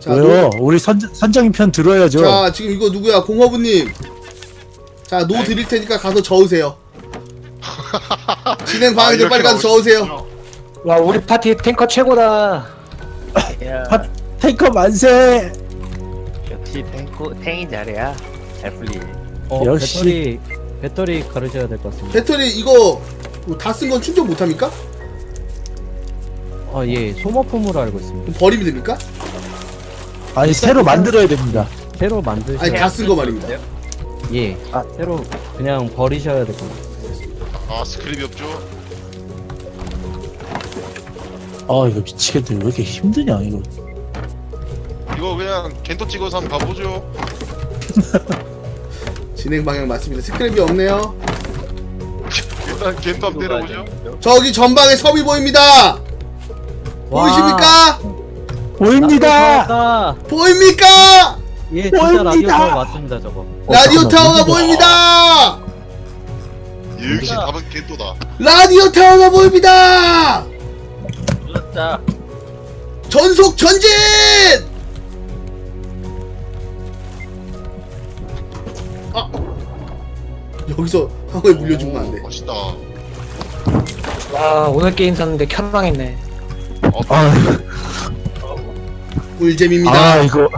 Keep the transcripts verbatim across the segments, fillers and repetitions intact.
자, 왜요? 노... 우리 선, 선장님 편 들어야죠. 자, 지금 이거 누구야? 공허부님. 자, 노 드릴 테니까 가서 저으세요. 진행 방해들. 아, 빨리 가서 저으세요. 와, 우리 파티 탱커 최고다. 파, 탱커 만세. 역시 탱커, 탱이 잘해야 잘 풀리네. 어, 역시. 배터리, 배터리 가르쳐야 될 것 같습니다. 배터리 이거 다 쓴 건 충전 못합니까? 아, 예, 소모품으로 알고 있습니다. 버리면 됩니까? 아니, 새로 만들어야 됩니다. 새로 만들. 아니, 다 쓴 거 말입니다. 예, 아, 새로 그냥 버리셔야 될 겁니다. 아, 스크립이 없죠? 아, 이거 미치겠네. 왜 이렇게 힘드냐 이거. 이거 그냥 겐토 찍어서 한번 가보죠. 진행 방향 맞습니다. 스크립이 없네요. 일단 겐토 한번 때려보죠. 저기 전방에 섬이 보입니다. 와. 보이십니까? 보입니다. 보입니까? 예, 진짜 보입니다. 라디오 타워 맞습니다, 저거. 라디오 타워가 보입니다. 예, 역시 답은 겐토다. 라디오 타워가 보입니다. 눌렀다. 전속 전진. 아, 여기서 상어에 물려주면 안 돼. 멋있다. 와, 오늘 게임 샀는데 켜망했네. 어, 아. 꿀잼입니다. 아, 이거,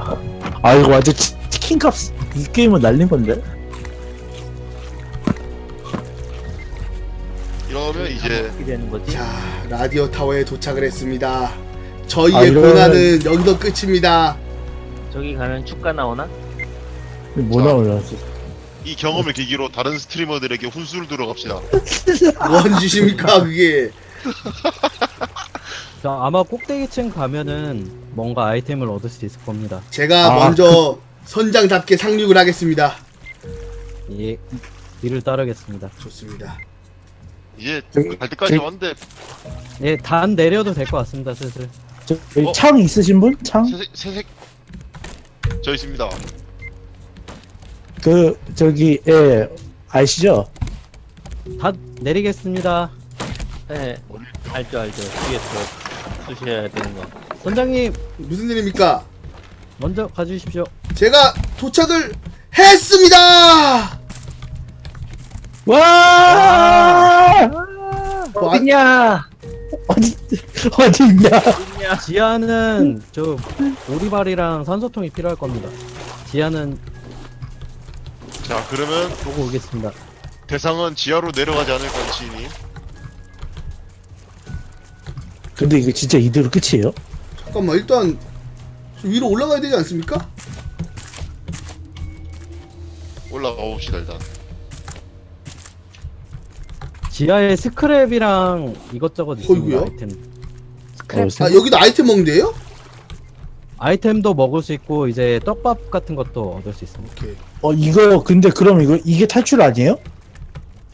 아, 이거 완전 치킨값 이 게임은 날린 건데. 이러면 이제 되는 거지? 자, 라디오 타워에 도착을 했습니다. 저희의 아, 이런... 고난은 여기서 끝입니다. 저기 가면 축가 나오나? 뭐 나올라지? 이 경험을 계기로 다른 스트리머들에게 훈수를 들어갑시다. 뭔 짓입니까 그게? 자, 아마 꼭대기층 가면은 뭔가 아이템을 얻을 수 있을 겁니다. 제가 아, 먼저 그... 선장답게 상륙을 하겠습니다. 예, 뒤를 따르겠습니다. 좋습니다. 예, 갈 때까지 왔는데. 예, 단 내려도 될 것 같습니다, 슬슬. 저, 여기 어? 창 있으신 분? 창? 새색, 새색. 저 있습니다. 그, 저기, 예, 아시죠? 다 내리겠습니다. 예, 알죠, 알죠. 뒤에서. 주셔야 되는 거. 선장님, 무슨 일입니까? 먼저 가주십시오. 제가 도착을 했습니다. 와! 와! 어디냐? 어디 어디냐? 어디냐? 지하는 저 오리발이랑 산소통이 필요할 겁니다. 지하는 자, 그러면 보고 오겠습니다. 대상은 지하로 내려가지 않을 건지니. 근데 이거 진짜 이대로 끝이에요? 잠깐만, 일단 위로 올라가야 되지 않습니까? 올라가 봅시다. 일단 지하에 스크랩이랑 이것저것 있습니다. 아이템 스크랩. 아, 여기도 아이템 먹는데요? 아이템도 먹을 수 있고 이제 떡밥 같은 것도 얻을 수 있습니다. 오케이. 어, 이거 근데 그럼 이거 이게 탈출 아니에요?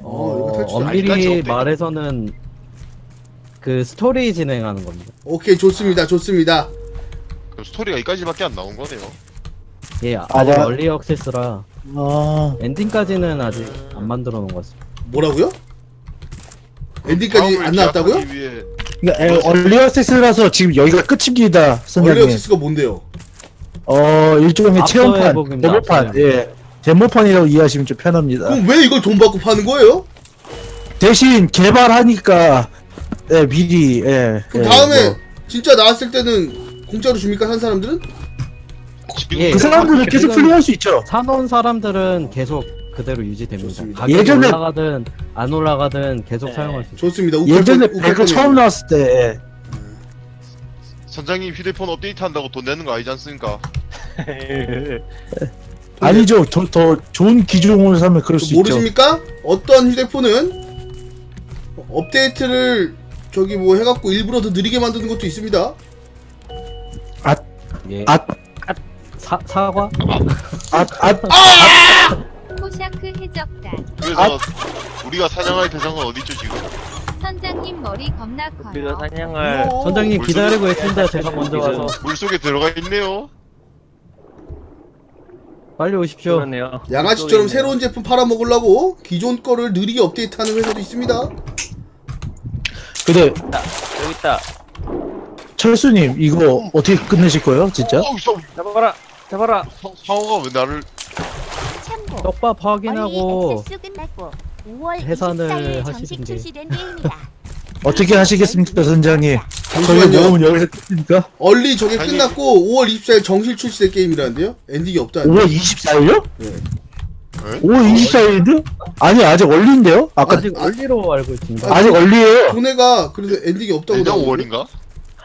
어, 이거 탈출. 엄밀히 말해서는 그 스토리 진행하는 겁니다. 오케이, 좋습니다, 좋습니다. 그럼 스토리가 여기까지밖에 안 나온 거네요. 예, 아직 아, 얼리 액세스라 아... 엔딩까지는 아직 안 만들어 놓은 것 같습니다. 뭐라고요? 엔딩까지 안 나왔다고요? 위해... 그러니까 에, 얼리 액세스라서 지금 여기가 끝입니다, 선생님. 얼리 액세스가 뭔데요? 어, 일종의 체험판, 데모판, 예, 데모판이라고 이해하시면 좀 편합니다. 그럼 왜 이걸 돈 받고 파는 거예요? 대신 개발하니까. 예, 미리, 예. 그럼 예, 다음에 뭐. 진짜 나왔을 때는 공짜로 줍니까, 산 사람들은? 예, 그 사람들은 계속 플레이할 수 있죠. 사놓은 사람들은 계속 그대로 유지됩니다. 가격이 예전에 올라가든 안 올라가든 계속 예. 사용할 수 있죠. 좋습니다. 우클폰, 예전에 배그 처음 나왔을 때 선장님 휴대폰 업데이트한다고 돈 내는 거 아니지 않습니까? 아니죠. 더, 더 좋은 기종을 사면 그럴 수 모르십니까? 있죠. 모르십니까? 어떤 휴대폰은 업데이트를 저기 뭐 해갖고 일부러 더 느리게 만드는 것도 있습니다. 아, 예. 아, 아, 사 사과. 아, 아, 아. 호샤크 해적단. 그래서 아. 우리가 사냥할 대상은 어디죠 지금? 선장님 머리 겁나 커요. 우리가 사냥할 오. 선장님 기다리고 있습니다. 제가 먼저 와서 물 속에 들어가 있네요. 빨리 오십시오. 그러네요. 양아치처럼 새로운 제품 팔아먹으려고 기존 거를 느리게 업데이트하는 회사도 있습니다. 그래. 여기 있다. 철수님 이거 어떻게 끝내실 거예요 진짜? 잡아라 잡아라. 상어가 왜 나를? 참고, 떡밥 확인하고 해산을 하시는데 어떻게 하시겠습니까 선장님? 저희 모험은 여기서 끝입니까? 얼리 저게 아니, 끝났고 오월 이십사일 정식 출시된 게임이라는데요? 엔딩이 없다는데. 오월 이십사일요? 네. 네? 오월 이십사일인데? 아니 아직 얼리인데요? 아까 아직 아, 얼리로 알고 있습니다. 아직 얼리예요. 도네가 그래서 엔딩이 없다고. 내가 오월인가?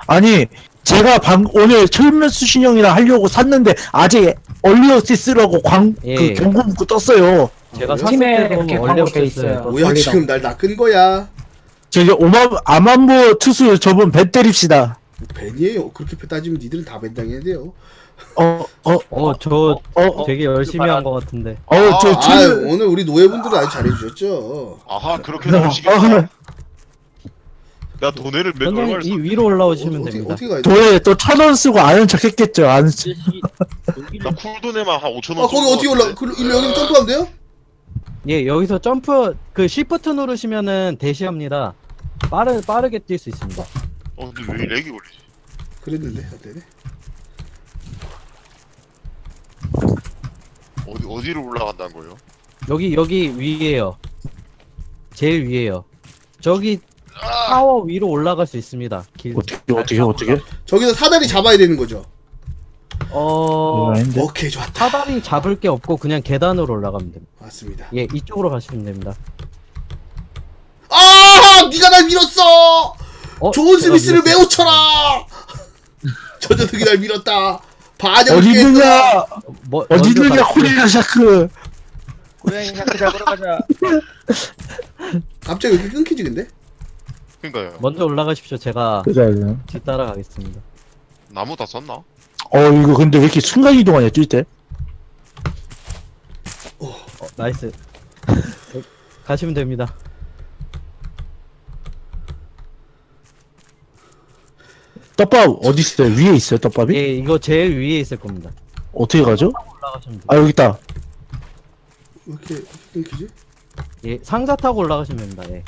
아니 제가 방, 오늘 철면수심 형이랑 하려고 샀는데 아직 얼리어시스라고 광, 예. 그 경고 문구 떴어요. 제가 팀에 이렇게 광고 돼 있어요. 뭐야 지금 날 낚은 거야? 저기 오만 아만보 투수 저분 배 때립시다. 벤이에요. 그렇게 따지면 니들은 다 벤당해야 돼요. 어, 어, 어, 저 어, 되게 열심히 한 것 같은데. 어, 아, 저, 저 아유, 오늘 우리 노예분들은 아주 잘해주셨죠. 아하, 그렇게 해주시겠다. 나 돈을 몇 얼마 이 위로 올라오시면 어, 됩니다. 어떻게, 어떻게 돈에 또 천 원 쓰고 아는 척했겠죠. 아는 척. 나 쿨돈에만 한 오천 원. 아, 거기 어떻게 올라? 그, 일로 여기 점프하면 돼요? 예, 여기서 점프 그 쉬프트 누르시면은 대시합니다. 빠르 빠르게 뛸 수 있습니다. 어, 근데 왜 렉이 걸리지? 그랬는데 안 되네. 어디 어디로 올라간다는 거예요? 여기 여기 위에요. 제일 위에요. 저기 아! 타워 위로 올라갈 수 있습니다. 길... 어떻게 어떻게 어떻게? 저기서 사다리 잡아야 되는 거죠? 어. 오케이 좋았다. 사다리 잡을 게 없고 그냥 계단으로 올라가면 됩니다. 맞습니다. 예 이쪽으로 가시면 됩니다. 아, 네가 날 밀었어. 어? 존 스미스를 매우 쳐라. 저 녀석이 날 밀었다. 어디느냐? 뭐, 어디느냐? 호랭이 샤크. 호랭이 샤크 잡으러 가자. 갑자기 여기 끊기지 근데? 그러니까요. 먼저 올라가십시오. 제가 뒤따라 가겠습니다. 나무 다 썼나? 어 이거 근데 왜 이렇게 순간 이동하냐 뛸 때? 오 어, 나이스. 가시면 됩니다. 떡밥 어디 있어요? 위에 있어요 떡밥이? 예 이거 제일 위에 있을 겁니다. 어떻게 가죠? 올라가시면 돼요. 아 여기 있다. 이렇게 끊기지? 예 상자 타고 올라가시면 됩니다. 예.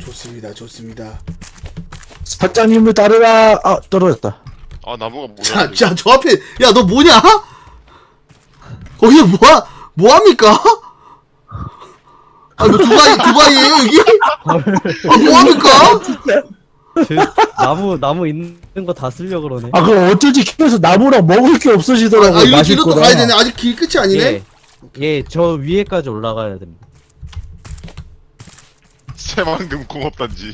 좋습니다 좋습니다. 사장님을 따르라. 아 떨어졌다. 아 나무가 뭐야? 자, 자, 저 앞에 야 너 뭐냐? 거기 뭐야? 뭐 합니까? 아 이거 두바이 두바이예요 여기? 아 뭐 합니까? 나무 나무 있는 거 다 쓰려고 그러네. 아 그럼 어쩐지 길에서 나무랑 먹을 게 없어지더라고요. 아, 아 이리 길로 또 가야 되네. 아직 길 끝이 아니네. 예, 예, 저 위에까지 올라가야 됩니다. 새만금 공업단지.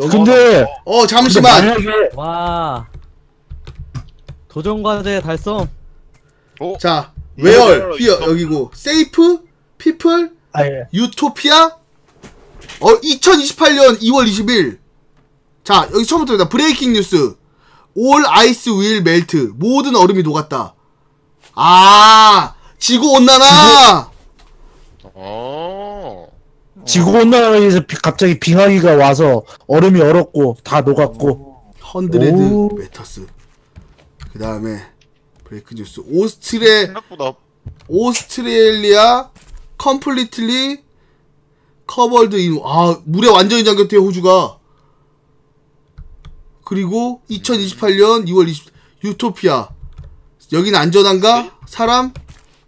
근데 어 잠시만. 근데 만약에... 와 도전 과제 달성. 오? 자 웨얼 피어 여기고 세이프 피플 아, 예. 유토피아. 어 이천이십팔년 이월 이십일 자 여기 처음부터입니다. 브레이킹 뉴스 올 아이스 윌 멜트 모든 얼음이 녹았다. 아 지구온난화. 어 지구온난화에 의해서 갑자기 빙하기가 와서 얼음이 얼었고 다 녹았고. 헌드레드 메터스 그 다음에 브레이킹 뉴스 오스트레 생각보다. 오스트레일리아 컴플리틀리 커버드 인, 아, 물에 완전히 잠겼대요, 호주가. 그리고, 이천이십팔년 이월 이십일, 유토피아. 여긴 안전한가? 사람?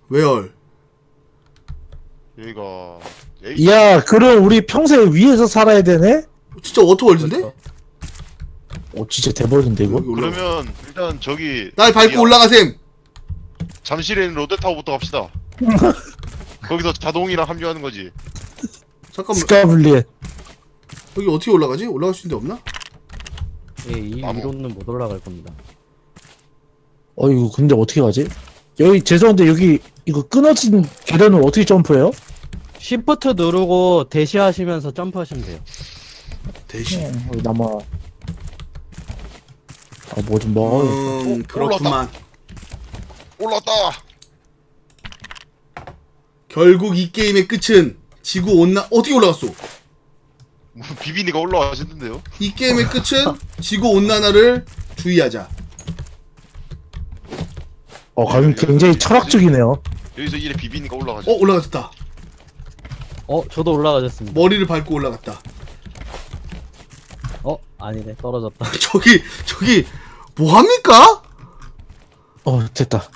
웨얼. 여기가. 야, 그럼 우리 평생 위에서 살아야 되네? 진짜 워터월드인데? 어, 진짜 대박인데, 이거? 그러면, 일단 저기. 날 밟고 올라가셈! 잠실에 있는 롯데타워부터 갑시다. 거기서 자동이랑 합류하는 거지. 잠깐만. 스카블리에 여기 어떻게 올라가지? 올라갈 수 있는 데 없나? 예, 이 위로는 못 올라갈 겁니다. 어이구, 근데 어떻게 가지? 여기 죄송한데 여기 이거 끊어진 계단은 어떻게 점프해요? 쉬프트 누르고 대시하시면서 점프하시면 돼요. 대시. 어, 남아. 아, 뭐 좀 먹어. 음, 그렇구만. 올랐다. 결국 이 게임의 끝은 지구 온난 어떻게 올라갔어? 비비니가 올라가셨는데요. 이 게임의 끝은 지구 온난화를 주의하자. 어, 가면 굉장히 철학적이네요. 여기서 이래 비비니가 올라가셨어. 어, 올라갔다. 어, 저도 올라가셨습니다. 머리를 밟고 올라갔다. 아니네, 떨어졌다. 저기, 저기, 뭐합니까? 어, 됐다.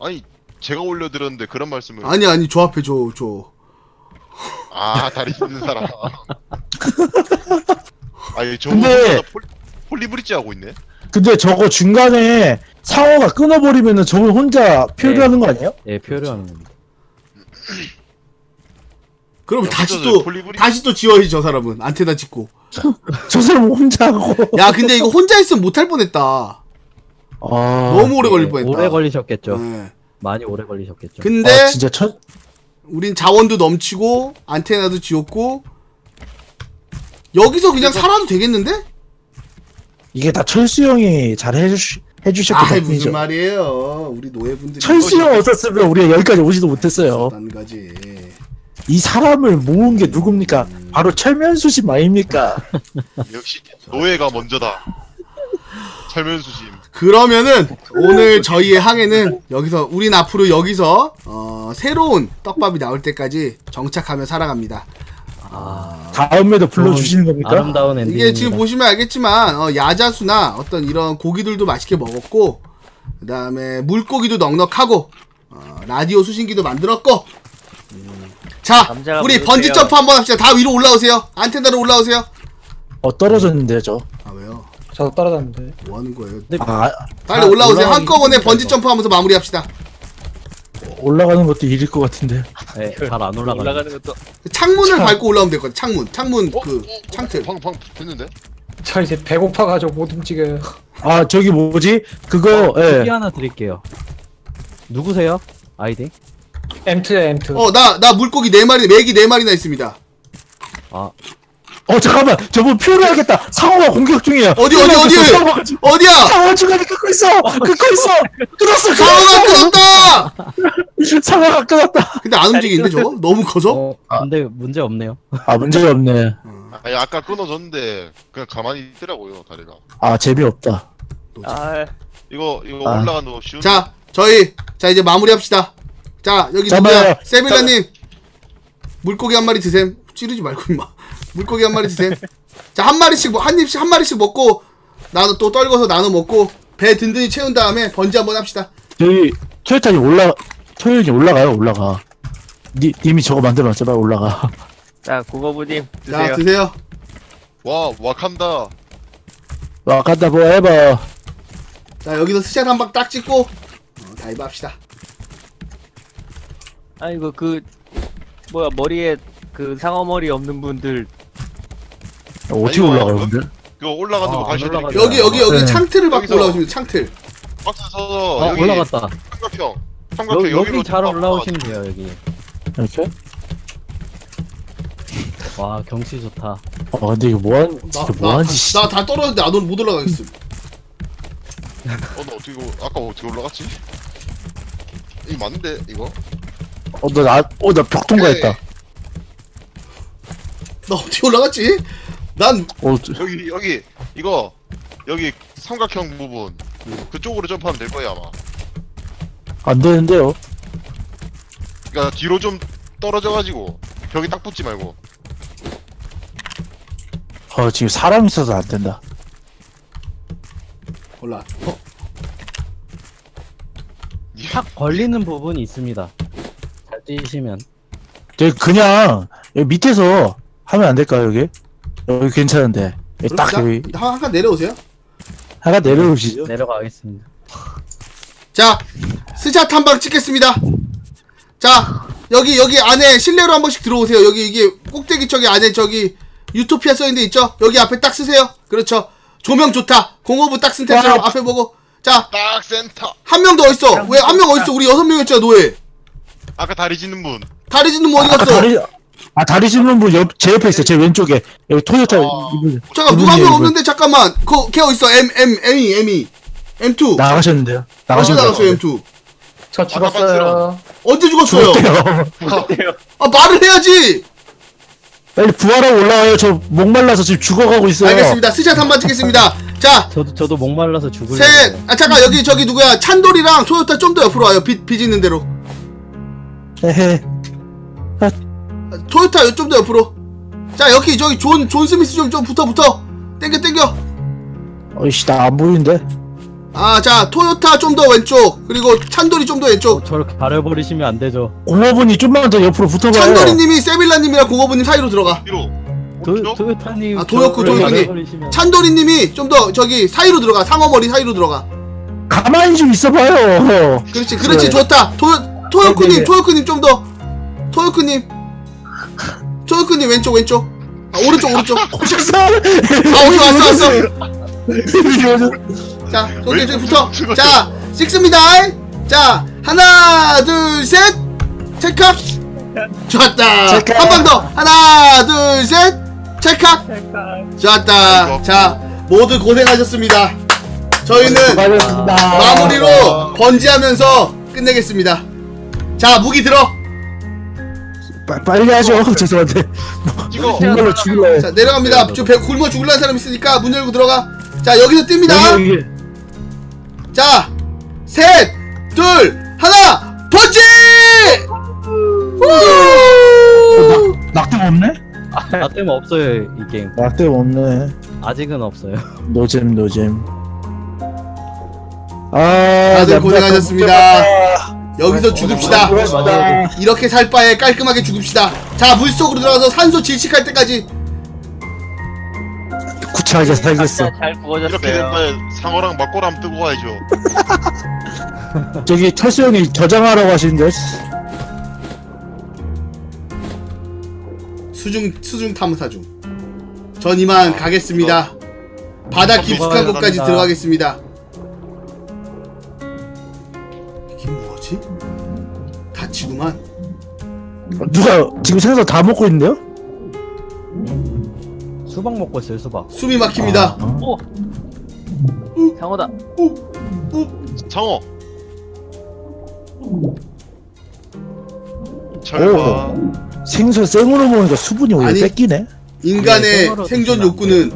아니, 제가 올려드렸는데 그런 말씀을. 아니, 아니, 저 앞에 저, 저. 아, 다리 힘든 사람. 아니, 저거 근데... 폴리, 폴리브릿지 하고 있네? 근데 저거 중간에 상어가 끊어버리면은 저걸 혼자 표류 네. 하는 거 아니에요? 예, 네, 표류 하는 겁니다. 그럼 다시 또, 폴리브리... 다시 또 지워야지, 저 사람은. 안테나 짓고. 저 사람은 혼자 하고. 야, 근데 이거 혼자 있으면 못할 뻔했다. 아, 너무 오래 네, 걸릴 뻔했다. 오래 걸리셨겠죠. 네. 많이 오래 걸리셨겠죠. 근데, 아, 진짜 첫... 우린 자원도 넘치고, 안테나도 지웠고, 여기서 그냥 살아도 되겠는데? 이게 다 철수 형이 잘 해주시, 해주셨기 아, 때문이죠. 무슨 말이에요. 우리 노예분들이. 철수 형 없었으면 우리가 여기까지 오지도 못했어요. 난가지. 이 사람을 모은 게 누굽니까? 음... 바로 철면수심 아닙니까? 역시 노예가 먼저다. 철면수심. 그러면은 오늘 저희의 항해는 여기서 우린 앞으로 여기서 어, 새로운 떡밥이 나올 때까지 정착하며 살아갑니다. 아... 다음에도 불러주시는 겁니까? 아름다운 엔딩. 이게 지금 보시면 알겠지만 어, 야자수나 어떤 이런 고기들도 맛있게 먹었고, 그 다음에 물고기도 넉넉하고, 어, 라디오 수신기도 만들었고. 자, 우리 번지점프 한번 합시다. 다 위로 올라오세요. 안테나로 올라오세요. 어, 떨어졌는데, 저. 아, 왜요? 저 떨어졌는데. 뭐 하는 거예요? 아, 빨리 아, 올라오세요. 한꺼번에 번지점프 하면서 마무리 합시다. 올라가는 것도 일일 것 같은데. 네, 잘 안 올라가네. 올라가는 것도. 창문을 차... 밟고 올라오면 될 것 같아. 창문, 창문, 어? 그, 어? 창틀. 팡팡 됐는데? 저 이제 배고파가지고 못 움직여요. 아, 저기 뭐지? 그거, 어, 예. 하나 드릴게요. 누구세요? 아이디? 엠투야, 엠투. 어, 나, 나 물고기 네 마리, 메기 네 마리나 있습니다. 아. 어, 잠깐만. 저분 표를 하겠다. 상어가 공격 중이야. 어디, 어디, 어디? 어디? 어디야? 상어 중간에 끊고 있어! 끊고 있어! 끊었어! 상어가 끊었다! 상어가 끊었다! 근데 안 움직이는데, 저거? 너무 커서? 어, 근데 문제 없네요. 아, 문제가 없네. 아니, 아까 끊어졌는데, 그냥 가만히 있더라고요, 다리가. 아, 재미없다. 아, 이거, 이거 아. 올라가는 거 쉬운데. 자, 저희, 자, 이제 마무리 합시다. 자, 여기 누구야? 세밀라님! 물고기 한 마리 드셈. 찌르지 말고, 임마. 물고기 한 마리 드셈. 자, 한 마리씩, 한 입씩, 한 마리씩 먹고, 나도 또 떨궈서 나눠 먹고, 배 든든히 채운 다음에 번지 한번 합시다. 저희, 토요탄이 올라, 토요일이 올라가요, 올라가. 니, 님이 저거 만들어놨잖아, 올라가. 자, 고거부님. 드세요. 자, 드세요. 와, 와칸다. 와칸다, forever. 자, 여기서 스샷 한 방 딱 찍고, 어, 다이브 합시다. 아이고 그 뭐야 머리에 그 상어머리 없는 분들 어떻게 올라가는데? 그거 올라가는 거 관심 없어. 여기 여기 여기 네. 창틀을 받고 올라오시면 창틀. 박사서 아, 여기 올라갔다. 삼각형. 삼각형 여기 여기 잘 올라오시면 돼요 여기. 이렇게? 와 경치 좋다. 아 근데 이거 뭐한? 뭐한지. 나 다 떨어졌는데 안 올 못 올라가겠음. 어 너 어떻게 아까 어떻게 올라갔지? 이 맞는데 이거? 어, 나, 나, 어, 나 벽 통과했다. 나 어떻게 올라갔지? 난, 어, 저... 여기, 여기, 이거, 여기 삼각형 부분. 그쪽으로 점프하면 될 거예요, 아마. 안 되는데요? 그니까, 뒤로 좀 떨어져가지고, 벽에 딱 붙지 말고. 어, 지금 사람 있어서 안 된다. 올라, 어? 탁 걸리는 부분이 있습니다. 뛰시면 그냥 여기 밑에서 하면 안 될까요? 여기 여기 괜찮은데 여기 딱 여기 한 칸 내려오세요. 한 칸 내려오시죠. 내려가겠습니다. 자 스샷 한 방 찍겠습니다. 자 여기 여기 안에 실내로 한 번씩 들어오세요. 여기 이게 꼭대기 쪽에 안에 저기 유토피아 써있는 데 있죠? 여기 앞에 딱 쓰세요. 그렇죠. 조명 좋다. 공허부 딱 센터처럼 앞에 보고. 자 딱 센터 한 명 더 어딨어? 왜 한 명 어딨어? 우리 여섯 명이었잖아 노예. 아까 다리 짖는 분. 다리 짖는 분 어디 갔어? 다리, 아 다리 짖는 분 옆 제 옆에 있어요. 제 왼쪽에 여기 토요타. 아... 잠깐 누가 한 명 없는데 잠깐만. 그 걔 어디 있어? M M M이 M이 엠투 나가셨는데요? 나가셨어요. 나갔어요 엠투. 저 죽었어요. 언제 죽었어요? 죽었대요. 아 말을 해야지. 빨리 부활하고 올라와요. 저 목말라서 지금 죽어가고 있어요. 알겠습니다. 스샷 한 번 찍겠습니다. 자. 저도 저도 목말라서 죽을. 셋. 아 잠깐 여기 저기 누구야? 찬돌이랑 토요타 좀 더 옆으로 와요. 빛 비지는 대로. 에헤. 아. 토요타 좀 더 옆으로. 자 여기 저기 존 존 스미스 좀 좀 붙어 붙어. 땡겨 땡겨. 어이씨 나 안 보이는데. 아 자 토요타 좀 더 왼쪽, 그리고 찬돌이 좀 더 왼쪽. 어, 저렇게 가려버리시면 안 되죠. 공허분이 좀만 더 옆으로 붙어봐요. 찬돌이님이 세빌라님이랑 공허분님 사이로 들어가. 뒤로. 도, 토요타님. 아 도요쿠 도요쿠님. 찬돌이님이 좀 더 저기 사이로 들어가. 상어머리 사이로 들어가. 가만히 좀 있어봐요. 그렇지 그렇지. 네. 좋다. 토요 토요쿠님 토요쿠님 좀 더. 토요쿠님. 토요쿠님 왼쪽 왼쪽. 아 오른쪽 오른쪽. 오셨어? 아 오케이 왔어 왔어. 자 저기 저기 붙어. 자 찍습니다. 자 하나 둘 셋 체크. 좋았다. 한 번 더. 하나 둘 셋 체크. 좋았다. 자 모두 고생하셨습니다. 저희는 마무리로 번지하면서 끝내겠습니다. 자 무기 들어. 빠, 빨리 하죠. 죄송한데 이거 굶어 죽을래. 자 내려갑니다. 저 배 굶어 죽을라는 사람 있으니까 문 열고 들어가. 자 여기서 뜁니다. 자 셋 둘 하나 번지. 어, 낙뎀 없네? 낙뎀 없어요 이 게임. 낙뎀 없네. 아직은 없어요. 노잼 노잼. 아 다들 고생하셨습니다. 여기서 죽읍시다. 이렇게 살 바에 깔끔하게 죽읍시다. 자 물속으로 들어가서 산소 질식할 때까지 구차하게 살겠어. 잘 구워졌어요. 이렇게 될 바에 상어랑 막고랑 뜨고 가야죠. 저기 철수 형이 저장하라고 하시는데 수중 수중 탐사 중. 전 이만 가겠습니다. 바다 깊숙한 곳까지 들어가겠습니다. 다치구만. 누가 지금 생선 다 먹고 있는데요? 수박 먹고 있어요. 수박. 숨이 막힙니다. 아, 어? 오. 장어다. 오. 오. 장어. 잘봐. 생선 생으로 먹으니까 수분이 오히려 뺏기네. 인간의 아니, 생존 욕구는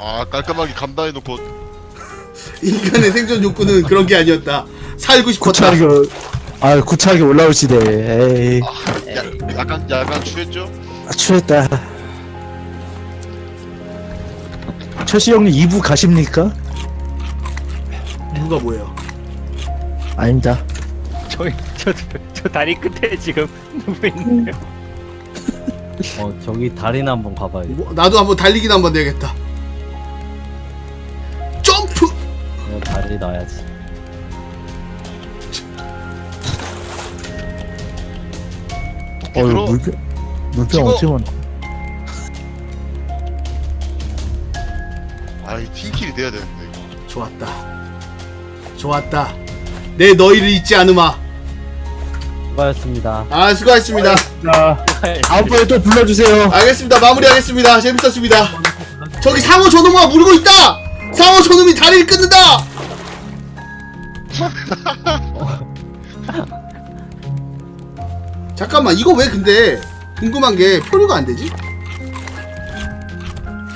아 깔끔하게 감당해놓고. 인간의 생존 욕구는 그런 게 아니었다. 살고 싶었다. 구차하게, 아, 구차하게 올라올 시대. 에이. 아, 야, 약간, 약간 추했죠? 아, 추했다. 철수 형님 이 부 가십니까? 이 부가 뭐예요? 아닙니다. 저, 저, 저 다리 끝에 지금 누구 있네요. 어, 저기 다리나 한번 가봐요. 뭐, 나도 한번 달리기나 한번 내야겠다. 다리 놔야지. 어, 이거 물병, 물병 어떻게 만나? 아이, 팀킬이 돼야 되는데, 이거. 좋았다. 좋았다. 내 너희를 잊지 않으마. 수고하셨습니다. 아, 수고하셨습니다. 수고하셨습니다. 다음번에 또 불러주세요. 알겠습니다. 마무리하겠습니다. 재밌었습니다. 저기 상어 저놈아, 물고 있다! 상어 저놈이 다리를 끊는다! 잠깐만 이거 왜 근데 궁금한게 표류가 안되지?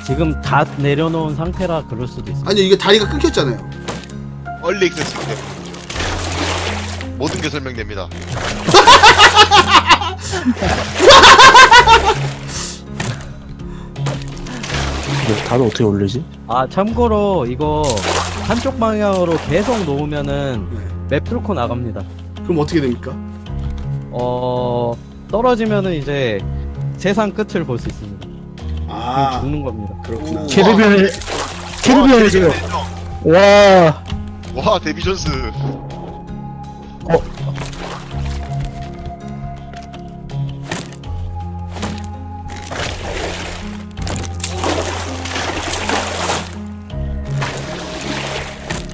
지금 다 내려놓은 상태라 그럴 수도 있어. 아니 이게 다리가 끊겼잖아요. 원래 끊겼을 때 모든게 설명됩니다. 다들 어떻게 올리지? 아 참고로 이거 한쪽 방향으로 계속 놓으면은 맵 뚫고 나갑니다. 그럼 어떻게 됩니까? 어... 떨어지면은 이제 세상 끝을 볼 수 있습니다. 아... 죽는 겁니다. 그렇구나. 캐리비안에... 캐리비안에 지금... 와... 와 데뷔 존스... 어...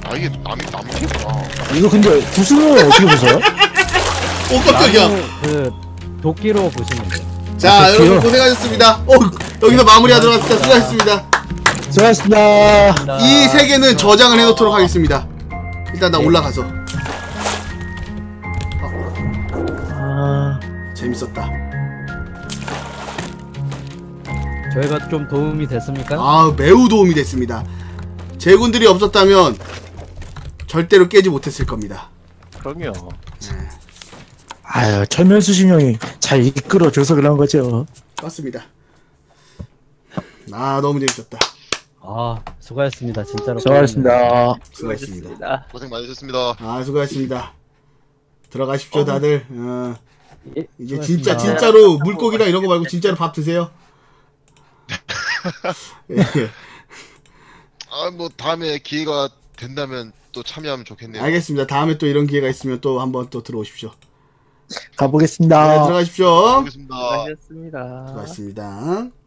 아 이게 남이 남이구나. 이거 근데 구슬은 어떻게 보세요? 오 깜짝이야. 그 도끼로 보시면 돼요. 자 아, 여러분 고생하셨습니다. 어 여기서 마무리하도록 합시다. 수고하셨습니다. 수고하셨습니다. 수고하셨습니다. 이 세 개는 저장을 해놓도록 하겠습니다. 일단 나 네. 올라가서. 아 재밌었다. 저희가 좀 도움이 됐습니까? 아 매우 도움이 됐습니다. 제군들이 없었다면. 절대로 깨지 못했을 겁니다. 그럼요. 네. 아유, 철면수심 형이 잘 이끌어줘서 그런 거죠. 맞습니다. 아 너무 재밌었다. 아 수고하셨습니다. 진짜로 수고하셨습니다. 수고하셨습니다. 수고하셨습니다. 고생 많으셨습니다. 아 수고하셨습니다. 들어가십시오 다들. 어. 예, 이제 수고하셨습니다. 진짜 진짜로 물고기나 이런 거 말고 진짜로 밥 드세요. 예. 아 뭐 다음에 기회가 된다면 또 참여하면 좋겠네요. 알겠습니다. 다음에 또 이런 기회가 있으면 또 한번 또 들어오십시오. 가보겠습니다. 네, 들어가십시오. 가보겠습니다. 수고하셨습니다. 수고하셨습니다.